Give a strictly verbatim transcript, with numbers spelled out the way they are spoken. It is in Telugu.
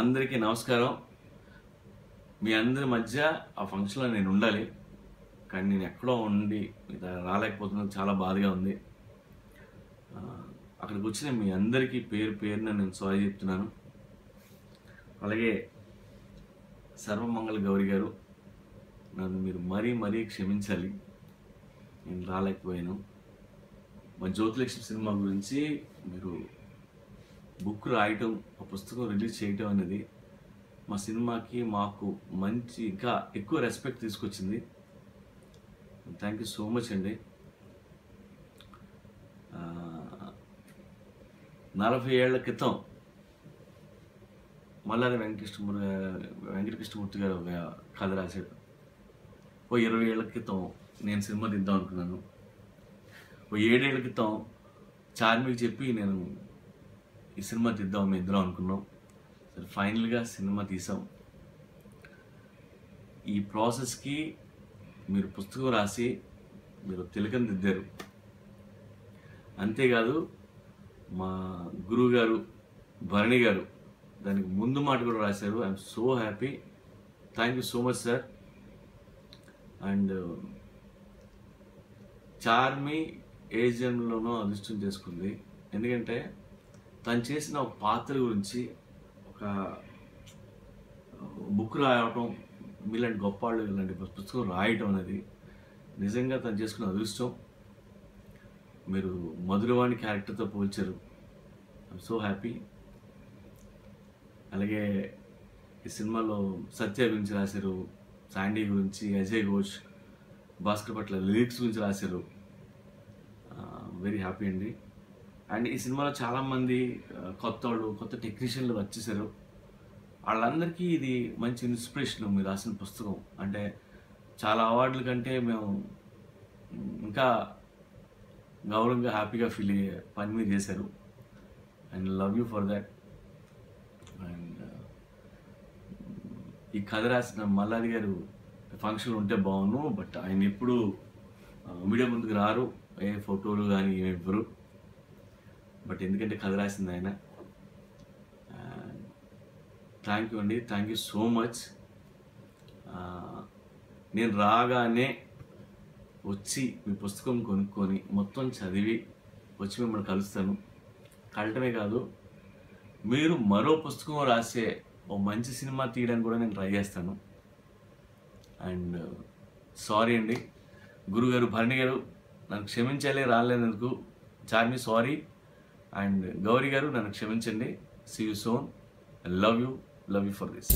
అందరికీ నమస్కారం. మీ అందరి మధ్య ఆ ఫంక్షన్లో నేను ఉండాలి, కానీ నేను ఎక్కడో ఉండి రాలేకపోతున్నది చాలా బాధగా ఉంది. అక్కడికి వచ్చిన మీ అందరికీ పేరు పేరున నేను సారీ చెప్తున్నాను. అలాగే సర్వమంగళ గౌరి గారు, నన్ను మీరు మరీ మరీ క్షమించాలి, నేను రాలేకపోయాను. మా జ్యోతిలక్ష్మి సినిమా గురించి మీరు బుక్ రాయటం, ఆ పుస్తకం రిలీజ్ చేయటం అనేది మా సినిమాకి మాకు మంచి ఇంకా ఎక్కువ రెస్పెక్ట్ తీసుకొచ్చింది. థ్యాంక్ యూ సో మచ్ అండి. నలభై ఏళ్ల క్రితం మల్లాది వెంకటకృష్ణమూర్తి వెంకటకృష్ణమూర్తి గారు ఒక కథ రాశాడు. ఓ ఇరవై ఏళ్ల క్రితం నేను సినిమా తీద్దాం అనుకున్నాను. ఓ ఏడేళ్ల క్రితం చార్మికి చెప్పి నేను ఈ సినిమా తీద్దాం మేము ఇద్దరం అనుకున్నాం. సరే, ఫైనల్గా సినిమా తీసాం. ఈ ప్రాసెస్కి మీరు పుస్తకం రాసి మీరు తిలకం దిద్దారు. అంతేకాదు, మా గురువు గారు భరణి గారు దానికి ముందు మాట కూడా రాశారు. I'm so happy. Thank you so much sir. And Charmi ఏ జన్మలోనో అదృష్టం చేసుకుంది, ఎందుకంటే తను చేసిన ఒక పాత్ర గురించి ఒక బుక్ రాయటం, మీలాంటి గొప్ప వాళ్ళు ఇలాంటి పుస్తకం రాయటం అనేది నిజంగా తను చేసుకున్న అదృష్టం. మీరు మధురవాణి క్యారెక్టర్తో పోల్చారు. I'm so happy. అలాగే ఈ సినిమాలో సత్య గురించి రాశారు, శాండీ గురించి, అజయ్ ఘోష్, భాస్కర్ పట్ల లిరిక్స్ గురించి రాశారు. వెరీ హ్యాపీ అండి. అండ్ ఈ సినిమాలో చాలామంది కొత్త వాళ్ళు, కొత్త టెక్నీషియన్లు వచ్చేసారు. వాళ్ళందరికీ ఇది మంచి ఇన్స్పిరేషన్ మీరు రాసిన పుస్తకం. అంటే చాలా అవార్డుల కంటే మేము ఇంకా గౌరవంగా హ్యాపీగా ఫీల్ అయ్యే పని మీరు చేశారు. And love you for that. And ఈ కథ రాసిన మల్లాది గారు ఫంక్షన్ ఉంటే బాగుండు, బట్ ఆయన ఎప్పుడు మీడియా ముందుకు రారు, ఏ ఫోటోలు కానీ ఇవ్వరు. బట్ ఎందుకంటే కథ రాసింది ఆయన. థ్యాంక్ యూ అండి, థ్యాంక్ యూ సో మచ్. నేను రాగానే వచ్చి మీ పుస్తకం కొనుక్కొని మొత్తం చదివి వచ్చి మిమ్మల్ని కలుస్తాను. కలటమే కాదు, మీరు మరో పుస్తకం రాసే ఓ మంచి సినిమా తీయడానికి కూడా నేను ట్రై చేస్తాను. అండ్ సారీ అండి గురుగారు, భరణి గారు, నన్ను క్షమించాలి రాలేనందుకు. చార్మి సారీ. అండ్ గౌరీ గారు, నన్ను క్షమించండి. See you soon. I love you, love you for this.